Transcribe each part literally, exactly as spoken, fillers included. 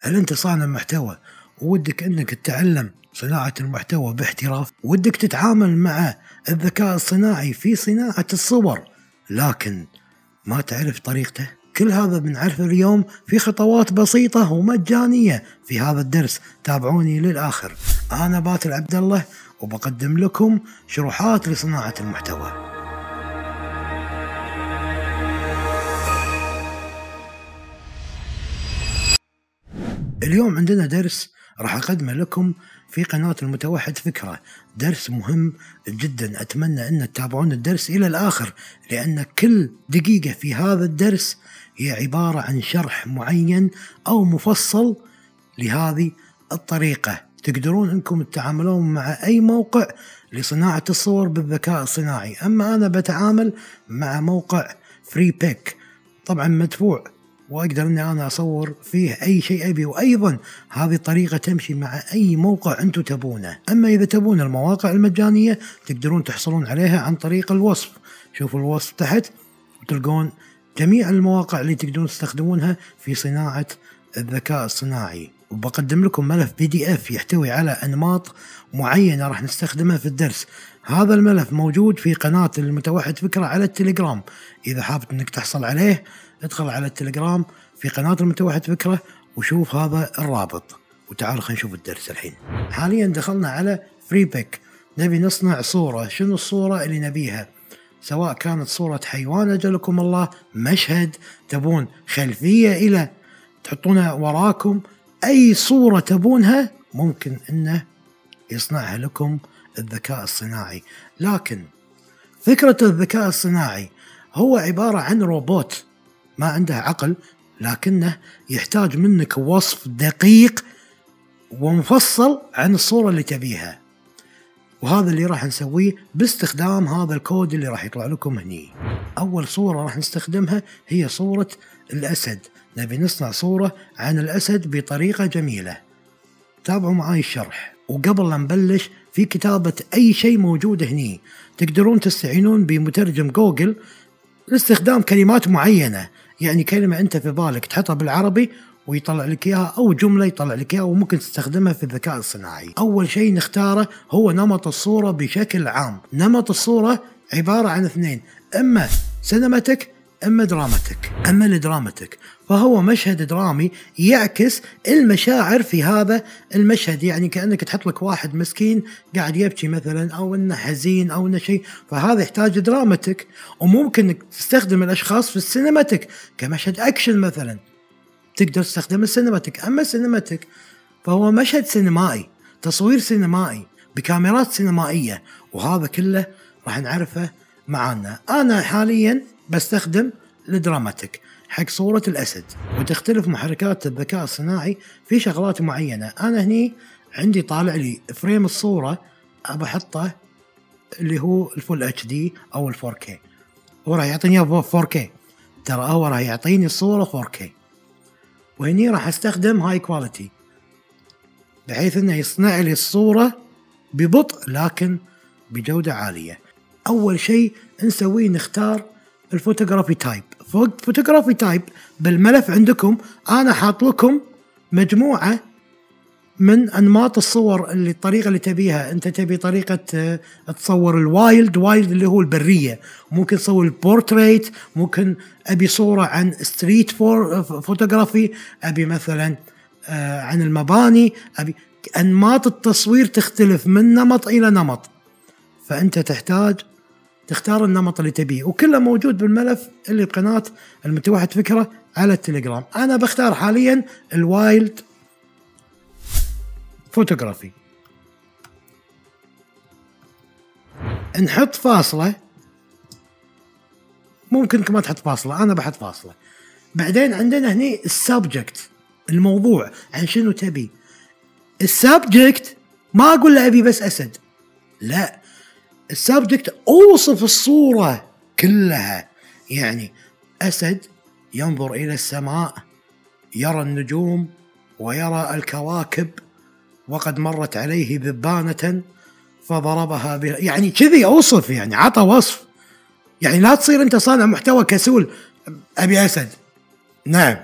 هل أنت صانع محتوى وودك أنك تتعلم صناعة المحتوى باحتراف؟ ودك تتعامل مع الذكاء الصناعي في صناعة الصور لكن ما تعرف طريقته؟ كل هذا بنعرفه اليوم في خطوات بسيطة ومجانية في هذا الدرس، تابعوني للآخر. أنا باكر عبد الله وبقدم لكم شروحات لصناعة المحتوى. اليوم عندنا درس راح أقدمه لكم في قناة المتوحد فكرة، درس مهم جدا، أتمنى أن تتابعون الدرس إلى الآخر لأن كل دقيقة في هذا الدرس هي عبارة عن شرح معين أو مفصل لهذه الطريقة، تقدرون أنكم تتعاملون مع أي موقع لصناعة الصور بالذكاء الصناعي. أما أنا بتعامل مع موقع فري بيك طبعا مدفوع، واقدر اني انا اصور فيه اي شيء ابي، وايضا هذه الطريقه تمشي مع اي موقع انتم تبونه. اما اذا تبون المواقع المجانيه تقدرون تحصلون عليها عن طريق الوصف، شوفوا الوصف تحت وتلقون جميع المواقع اللي تقدرون تستخدمونها في صناعه الذكاء الصناعي. وبقدم لكم ملف بي دي اف يحتوي على انماط معينه راح نستخدمها في الدرس. هذا الملف موجود في قناه المتوحد فكره على التليجرام، اذا حابب انك تحصل عليه ادخل على التليجرام في قناة المتوحد فكرة وشوف هذا الرابط. وتعالوا خلينا نشوف الدرس الحين. حاليا دخلنا على فري بيك، نبي نصنع صورة، شنو الصورة اللي نبيها؟ سواء كانت صورة حيوان أجلكم الله، مشهد، تبون خلفية إلى تحطونها وراكم، أي صورة تبونها ممكن إنه يصنعها لكم الذكاء الصناعي. لكن فكرة الذكاء الصناعي هو عبارة عن روبوت ما عنده عقل، لكنه يحتاج منك وصف دقيق ومفصل عن الصورة اللي تبيها، وهذا اللي راح نسويه باستخدام هذا الكود اللي راح يطلع لكم هني. أول صورة راح نستخدمها هي صورة الأسد، نبي نصنع صورة عن الأسد بطريقة جميلة، تابعوا معاي الشرح. وقبل لا نبلش في كتابة أي شيء موجود هني تقدرون تستعينون بمترجم جوجل لاستخدام كلمات معينة، يعني كلمة أنت في بالك تحطها بالعربي ويطلع لك إياها، أو جملة يطلع لك إياها، وممكن تستخدمها في الذكاء الصناعي. أول شيء نختاره هو نمط الصورة بشكل عام. نمط الصورة عبارة عن اثنين، إما سينماتيك إما دراماتيك. أما الدراماتيك فهو مشهد درامي يعكس المشاعر في هذا المشهد، يعني كأنك تحط لك واحد مسكين قاعد يبكي مثلا، أو إنه حزين أو إنه شيء، فهذا يحتاج دراماتيك. وممكن تستخدم الأشخاص في السينماتيك كمشهد أكشن مثلا، تقدر تستخدم السينماتيك. أما السينماتيك فهو مشهد سينمائي، تصوير سينمائي بكاميرات سينمائية، وهذا كله راح نعرفه معانا. أنا حاليا بستخدم الدراماتيك حق صورة الأسد. وتختلف محركات الذكاء الصناعي في شغلات معينة. أنا هني عندي طالع لي فريم الصورة أبى أحطه اللي هو الفول اتش دي أو الفور كي، هو راح يعطيني فور كي، ترى هو راح يعطيني الصورة فور كي، وهني راح أستخدم هاي كواليتي بحيث إنه يصنع لي الصورة ببطء لكن بجودة عالية. أول شيء نسويه نختار الفوتوغرافي تايب. فوق فوتوغرافي تايب بالملف عندكم انا حاط لكم مجموعه من انماط الصور اللي الطريقه اللي تبيها، انت تبي طريقه تصور الوايلد، وايلد اللي هو البريه، ممكن تصور البورتريت، ممكن ابي صوره عن ستريت فور فوتوغرافي، ابي مثلا عن المباني، ابي انماط التصوير تختلف من نمط الى نمط، فانت تحتاج تختار النمط اللي تبيه، وكله موجود بالملف اللي بقناة المتوحد فكرة على التليجرام. أنا بختار حاليا الوايلد فوتوغرافي، نحط فاصلة، ممكن ما تحط فاصلة، أنا بحط فاصلة. بعدين عندنا هني السبجكت، الموضوع عن شنو تبي. السبجكت ما أقول له أبي بس أسد، لا، السبجكت اوصف الصورة كلها، يعني اسد ينظر الى السماء يرى النجوم ويرى الكواكب وقد مرت عليه ذبانة فضربها بها، يعني كذي اوصف، يعني عطى وصف، يعني لا تصير انت صانع محتوى كسول ابي اسد. نعم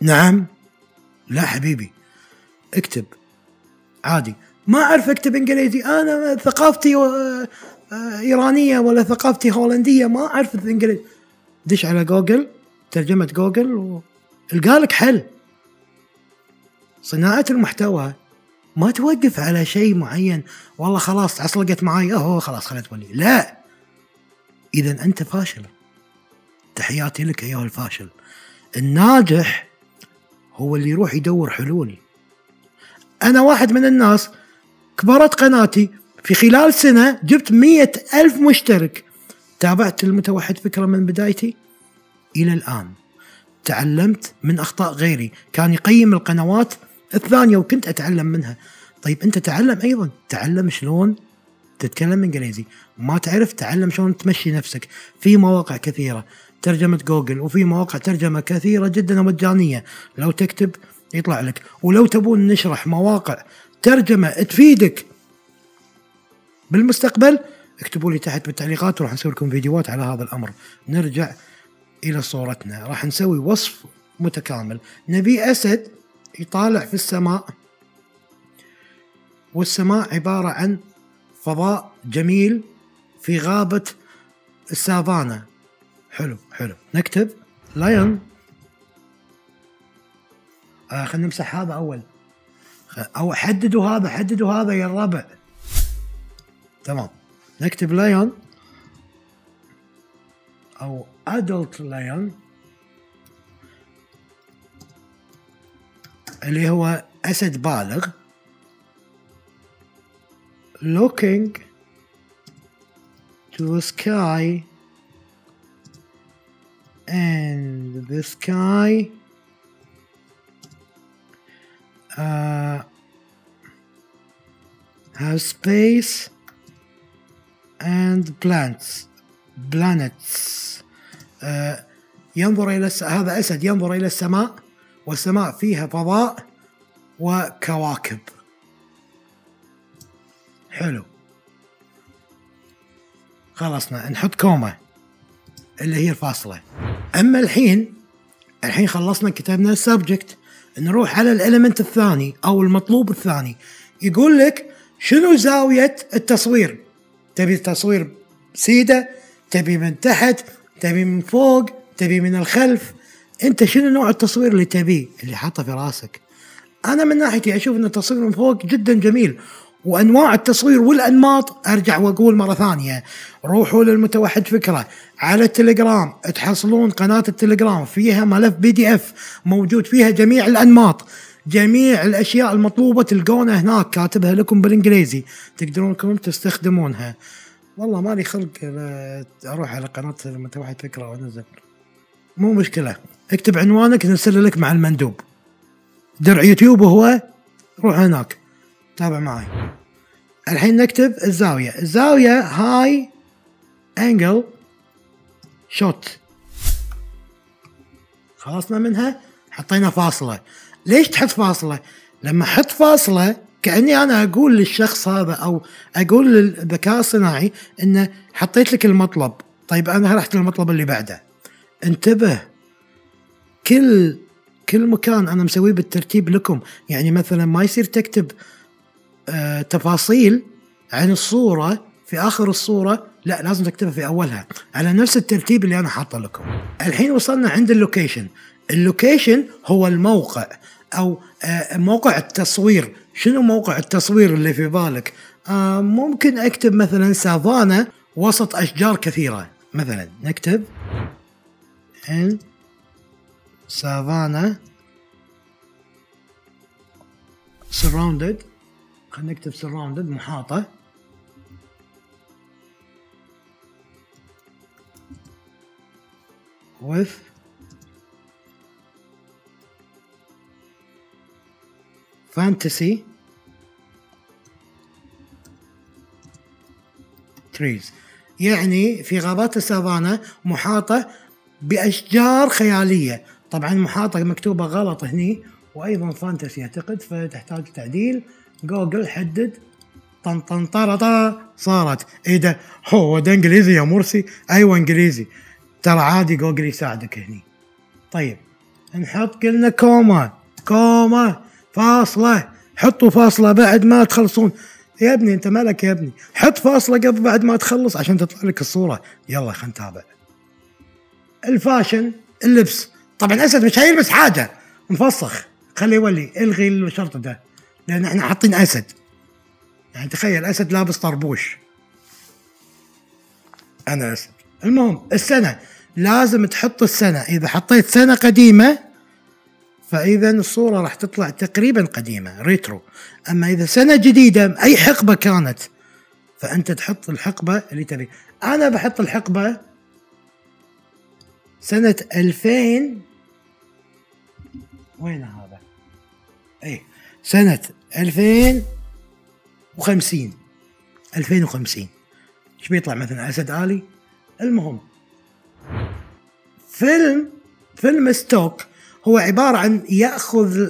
نعم لا حبيبي اكتب عادي. ما أعرف أكتب إنجليزي، أنا ثقافتي إيرانية ولا ثقافتي هولندية، ما أعرف الإنجليزي. دش على جوجل، ترجمة جوجل، والقالك حل. صناعة المحتوى ما توقف على شيء معين. والله خلاص عصلقت معي، أهو خلاص خلت ولي. لا، إذا أنت فاشل. تحياتي لك أيها الفاشل. الناجح هو اللي يروح يدور حلول. أنا واحد من الناس كبرت قناتي، في خلال سنة جبت مية ألف مشترك. تابعت المتوحد فكرة من بدايتي إلى الآن، تعلمت من أخطاء غيري، كان يقيم القنوات الثانية وكنت أتعلم منها. طيب أنت تعلم أيضا، تعلم شلون تتكلم إنجليزي، ما تعرف تعلم شلون تمشي نفسك في مواقع كثيرة، ترجمة جوجل، وفي مواقع ترجمة كثيرة جدا ومجانية لو تكتب يطلع لك. ولو تبون نشرح مواقع ترجمة تفيدك بالمستقبل اكتبوا لي تحت بالتعليقات، وراح نسوي لكم فيديوهات على هذا الأمر. نرجع إلى صورتنا، راح نسوي وصف متكامل. نبي أسد يطالع في السماء، والسماء عبارة عن فضاء جميل في غابة السافانا. حلو حلو. نكتب لايون. آه خلينا نمسح هذا أول، أو حددوا هذا، حددوا هذا يا الربع. تمام. نكتب لايون أو أدلت لايون اللي هو أسد بالغ. looking to the sky and the sky uh, has space and plants planets. uh, ينظر إلى الس... هذا أسد ينظر إلى السماء، والسماء فيها فضاء وكواكب. حلو. خلصنا، نحط كومة اللي هي الفاصلة. أما الحين الحين خلصنا، كتبنا السبجكت. نروح على الإلمنت الثاني أو المطلوب الثاني. يقول لك شنو زاوية التصوير، تبي التصوير سيدة، تبي من تحت، تبي من فوق، تبي من الخلف، أنت شنو نوع التصوير اللي تبيه، اللي حاطه في راسك. أنا من ناحيتي أشوف أن التصوير من فوق جدا جميل، وأنواع التصوير والأنماط أرجع وأقول مرة ثانية، روحوا للمتوحد فكرة على التليجرام، تحصلون قناة التليجرام فيها ملف بي دي اف موجود فيها جميع الأنماط، جميع الأشياء المطلوبة تلقونها هناك، كاتبها لكم بالإنجليزي، تقدرونكم تستخدمونها. والله مالي خلق أروح على قناة المتوحد فكرة وأنزل، مو مشكلة. اكتب عنوانك نرسل لك مع المندوب، درع يوتيوب وهو روح هناك تابع معي. الحين نكتب الزاوية، الزاوية هاي انجل شوت. خلصنا منها، حطينا فاصلة. ليش تحط فاصلة؟ لما حط فاصلة كأني أنا أقول للشخص هذا أو أقول للذكاء الصناعي إنه حطيت لك المطلب، طيب أنا رحت للمطلب اللي بعده. انتبه، كل كل مكان أنا مسويه بالترتيب لكم، يعني مثلا ما يصير تكتب آه تفاصيل عن الصورة في آخر الصورة، لا لازم تكتبها في أولها على نفس الترتيب اللي أنا حاطه لكم. الحين وصلنا عند اللوكيشن، اللوكيشن هو الموقع أو آه موقع التصوير. شنو موقع التصوير اللي في بالك؟ آه ممكن أكتب مثلا سافانا وسط أشجار كثيرة، مثلا نكتب إن سافانا surrounded، خلينا نكتب surrounded محاطة with fantasy trees، يعني في غابات السافانا محاطة بأشجار خيالية. طبعا محاطة مكتوبة غلط هني، وأيضا فانتسي أعتقد، فتحتاج تعديل. جوجل حدد طن طن طرطا صارت. إيه ده، هو ده إنجليزي يا مرسي؟ أيوة إنجليزي، ترى عادي جوجل يساعدك هني. طيب نحط قلنا كوما، كومة فاصلة، حطوا فاصلة بعد ما تخلصون. يا ابني انت مالك يا ابني، حط فاصلة قبل بعد ما تخلص عشان تطلع لك الصورة. يلا خلينا نتابع. الفاشن اللبس، طبعا اسد مش هيلبس حاجة مفسخ، خليه يولي، الغي الشرط ده لان احنا حاطين اسد. يعني تخيل اسد لابس طربوش. انا اسد. المهم السنة، لازم تحط السنة، اذا حطيت سنة قديمة فاذا الصورة راح تطلع تقريبا قديمة ريترو، اما اذا سنة جديدة اي حقبة كانت فانت تحط الحقبة اللي تبي. انا بحط الحقبة سنة ألفين، وين هذا؟ اي سنة ألفين وخمسين، ألفين وخمسين. ايش بيطلع مثلا اسد آلي؟ المهم فيلم فيلم ستوك هو عبارة عن يأخذ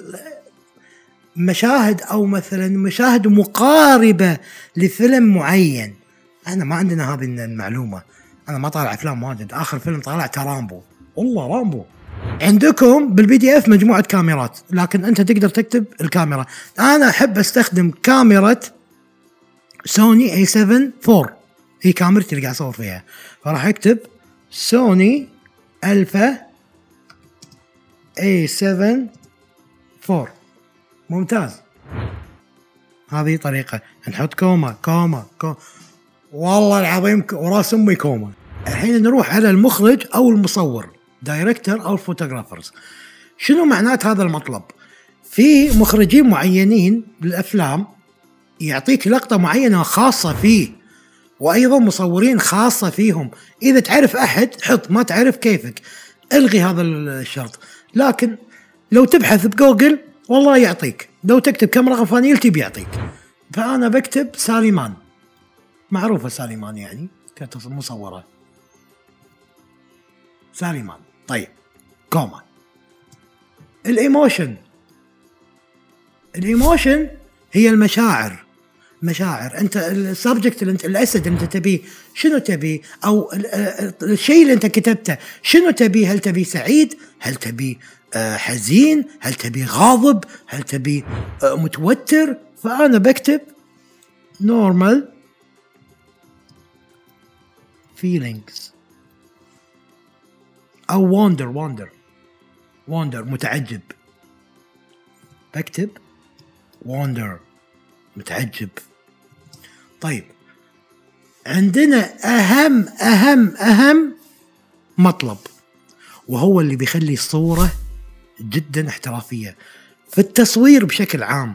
مشاهد أو مثلا مشاهد مقاربة لفيلم معين. أنا ما عندنا هذه المعلومة، أنا ما طالع أفلام واجد، آخر فيلم طالع رامبو. والله رامبو عندكم بالبي دي اف مجموعة كاميرات، لكن أنت تقدر تكتب الكاميرا. أنا أحب أستخدم كاميرا سوني إيه سبعة أربعة، هي كاميرتي اللي قاعد أصور فيها، فراح أكتب سوني ألفا إيه سبعة أربعة. ممتاز. هذه طريقة نحط كوما كوما كوما، والله العظيم وراس أمي كوما. الحين نروح على المخرج أو المصور، دايركتر أو فوتوغرافرز. شنو معنات هذا المطلب؟ في مخرجين معينين بالأفلام يعطيك لقطة معينة خاصة فيه، وأيضا مصورين خاصة فيهم. إذا تعرف أحد حط، ما تعرف كيفك، الغي هذا الشرط. لكن لو تبحث بجوجل والله يعطيك، لو تكتب كم رقم فانيلتي بيعطيك. فأنا بكتب ساليمان، معروفة ساليمان يعني كمصورة ساليمان. طيب كوما. الايموشن، الايموشن هي المشاعر، مشاعر. انت السبجكت اللي انت، الاسد اللي انت تبيه شنو تبيه، او الشيء اللي انت كتبته شنو تبيه. هل تبيه سعيد، هل تبيه حزين، هل تبيه غاضب، هل تبيه متوتر. فانا بكتب نورمال فيلينجز او وندر، وندر وندر متعجب. بكتب وندر متعجب. طيب عندنا أهم أهم أهم مطلب، وهو اللي بيخلي الصورة جدا احترافية في التصوير بشكل عام،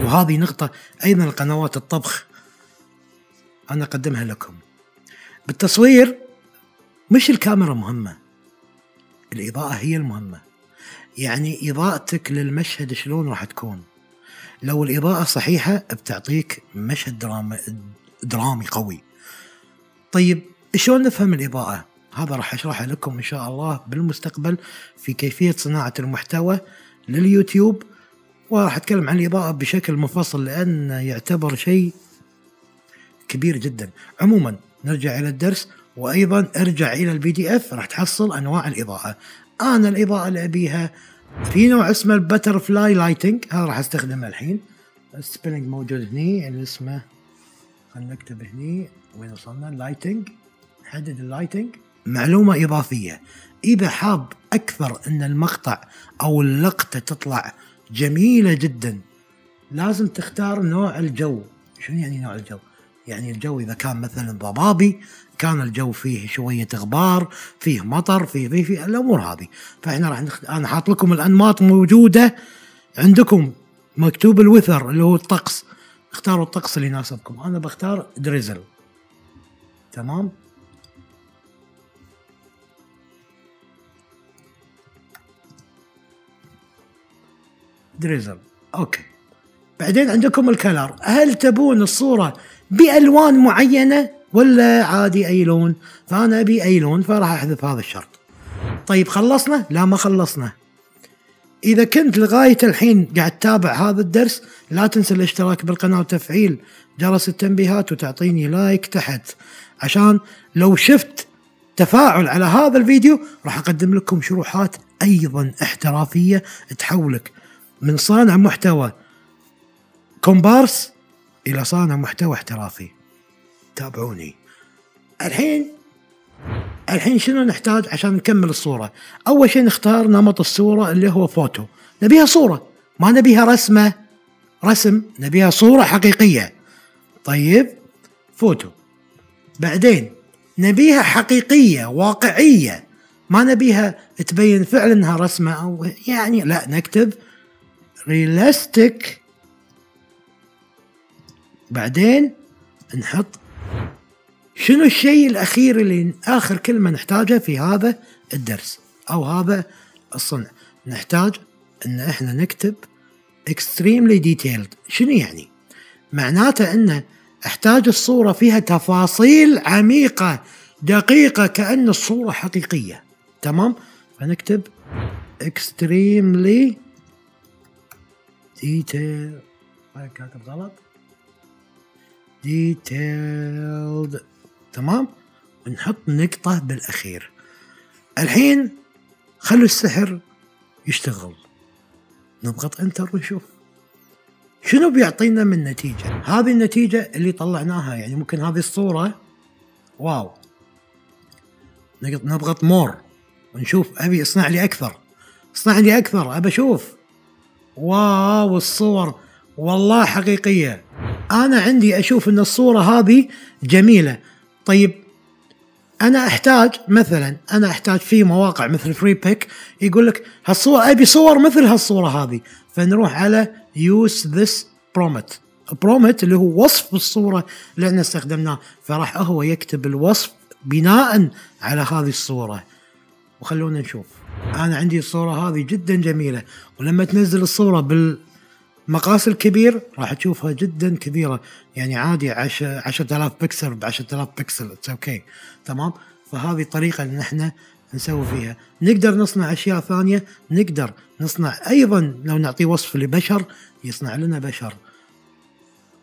وهذه نقطة أيضا القنوات الطبخ أنا أقدمها لكم. بالتصوير مش الكاميرا مهمة، الإضاءة هي المهمة. يعني إضاءتك للمشهد شلون راح تكون، لو الإضاءة صحيحة بتعطيك مشهد درامي، درامي قوي. طيب شلون نفهم الإضاءة؟ هذا راح أشرحه لكم إن شاء الله بالمستقبل في كيفية صناعة المحتوى لليوتيوب، وراح أتكلم عن الإضاءة بشكل مفصل لأن يعتبر شيء كبير جدا. عموما نرجع إلى الدرس، وأيضا ارجع إلى البي دي اف راح تحصل أنواع الإضاءة. أنا الإضاءة اللي أبيها في نوع اسمه البتر فلاي لايتنج، هذا راح استخدمه الحين. السبيلنج موجود هني، اللي اسمه خلينا نكتب هني، وين وصلنا؟ اللايتنج، نحدد اللايتنج. معلومة إضافية، إذا حاب أكثر أن المقطع أو اللقطة تطلع جميلة جدا لازم تختار نوع الجو. شنو يعني نوع الجو؟ يعني الجو إذا كان مثلا ضبابي، كان الجو فيه شوية غبار، فيه مطر، فيه فيه, فيه الأمور هذه. فإحنا راح نخ... أنا حاط لكم الأنماط موجودة عندكم، مكتوب الوثر اللي هو الطقس، اختاروا الطقس اللي يناسبكم. أنا بختار دريزل. تمام. دريزل. أوكي. بعدين عندكم الكلر، هل تبون الصورة بألوان معينة ولا عادي أي لون؟ فأنا أبي أي لون، فراح أحذف هذا الشرط. طيب خلصنا؟ لا ما خلصنا. إذا كنت لغاية الحين قاعد تتابع هذا الدرس لا تنسى الاشتراك بالقناة وتفعيل جرس التنبيهات وتعطيني لايك تحت، عشان لو شفت تفاعل على هذا الفيديو راح اقدم لكم شروحات ايضا احترافية تحولك من صانع محتوى كومبارس الى صانع محتوى احترافي. تابعوني. الحين الحين شنو نحتاج عشان نكمل الصورة؟ اول شيء نختار نمط الصورة اللي هو فوتو، نبيها صورة، ما نبيها رسمة رسم، نبيها صورة حقيقية. طيب فوتو، بعدين نبيها حقيقية واقعية، ما نبيها تبين فعلا انها رسمة او يعني، لا نكتب ريلاستيك، بعدين نحط شنو الشيء الأخير اللي آخر كلمة نحتاجها في هذا الدرس أو هذا الصنع. نحتاج أن إحنا نكتب extremely detailed. شنو يعني؟ معناته أن أحتاج الصورة فيها تفاصيل عميقة دقيقة كأن الصورة حقيقية، تمام؟ فنكتب extremely detailed. هاي كاتب غلط. detailed، تمام، ونحط نقطة بالأخير. الحين خلوا السحر يشتغل، نضغط انتر ونشوف شنو بيعطينا من نتيجة. هذه النتيجة اللي طلعناها، يعني ممكن هذه الصورة واو، نضغط مور ونشوف، أبي اصنع لي أكثر، اصنع لي أكثر، أبي أشوف، واو الصور والله حقيقية، أنا عندي أشوف أن الصورة هذه جميلة. طيب أنا أحتاج مثلا، أنا أحتاج في مواقع مثل فري بيك يقول لك هالصورة، أبي صور مثل هالصورة هذه، فنروح على use this prompt، prompt اللي هو وصف الصورة اللي احنا استخدمناه، فراح هو يكتب الوصف بناء على هذه الصورة. وخلونا نشوف، أنا عندي الصورة هذه جدا جميلة، ولما تنزل الصورة بال مقاس الكبير راح تشوفها جدا كبيرة، يعني عادي عشرة آلاف بكسل ب عشرة آلاف بكسل، اتس اوكي، تمام؟ فهذه طريقة ان احنا نسوي فيها. نقدر نصنع اشياء ثانية، نقدر نصنع ايضا لو نعطيه وصف لبشر يصنع لنا بشر،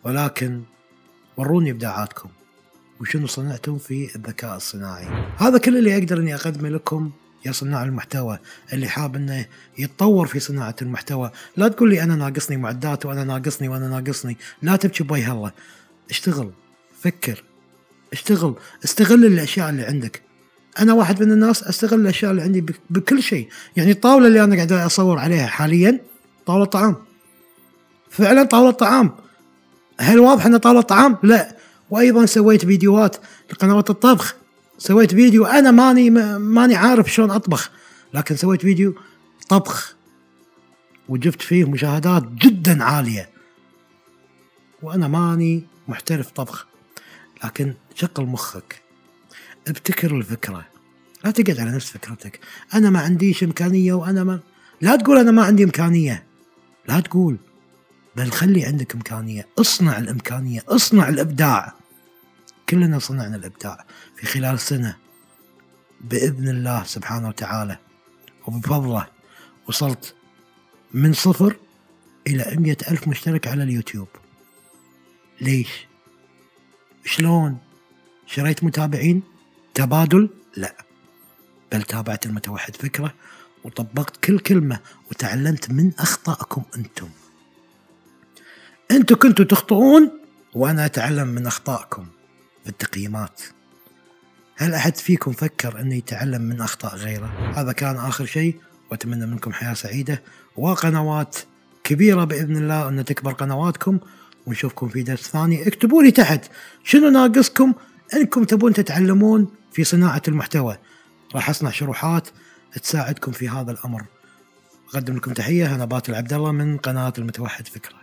ولكن وروني ابداعاتكم وشنو صنعتم في الذكاء الصناعي. هذا كل اللي اقدر اني اقدمه لكم يا صناع المحتوى اللي حاب انه يتطور في صناعه المحتوى. لا تقول لي انا ناقصني معدات وانا ناقصني وانا ناقصني، لا تبكي باي هلا، اشتغل، فكر، اشتغل، استغل الاشياء اللي عندك. انا واحد من الناس استغل الاشياء اللي عندي بكل شيء، يعني الطاوله اللي انا قاعد اصور عليها حاليا طاوله طعام، فعلا طاوله طعام. هل واضح انها طاوله طعام؟ لا. وايضا سويت فيديوهات لقنوات الطبخ، سويت فيديو انا ماني ماني عارف شلون اطبخ، لكن سويت فيديو طبخ وجبت فيه مشاهدات جدا عاليه، وانا ماني محترف طبخ. لكن شغل مخك، ابتكر الفكره، لا تقعد على نفس فكرتك. انا ما عنديش امكانيه، وانا ما، لا تقول انا ما عندي امكانيه، لا تقول، بل خلي عندك امكانيه، اصنع الامكانيه، اصنع الابداع. كلنا صنعنا الإبداع في خلال سنة بإذن الله سبحانه وتعالى وبفضله، وصلت من صفر إلى مئة ألف مشترك على اليوتيوب. ليش؟ شلون؟ شريت متابعين؟ تبادل؟ لا، بل تابعت المتوحد فكرة وطبقت كل كلمة وتعلمت من أخطائكم أنتم. أنتم كنتوا تخطئون وأنا أتعلم من أخطائكم بالتقييمات. هل أحد فيكم فكر أنه يتعلم من أخطاء غيره؟ هذا كان آخر شيء، وأتمنى منكم حياة سعيدة وقنوات كبيرة بإذن الله، أن تكبر قنواتكم، ونشوفكم في درس ثاني. اكتبوا لي تحت شنو ناقصكم أنكم تبون تتعلمون في صناعة المحتوى، راح أصنع شروحات تساعدكم في هذا الأمر. أقدم لكم تحية، أنا باكر عبد الله من قناة المتوحد فكرة.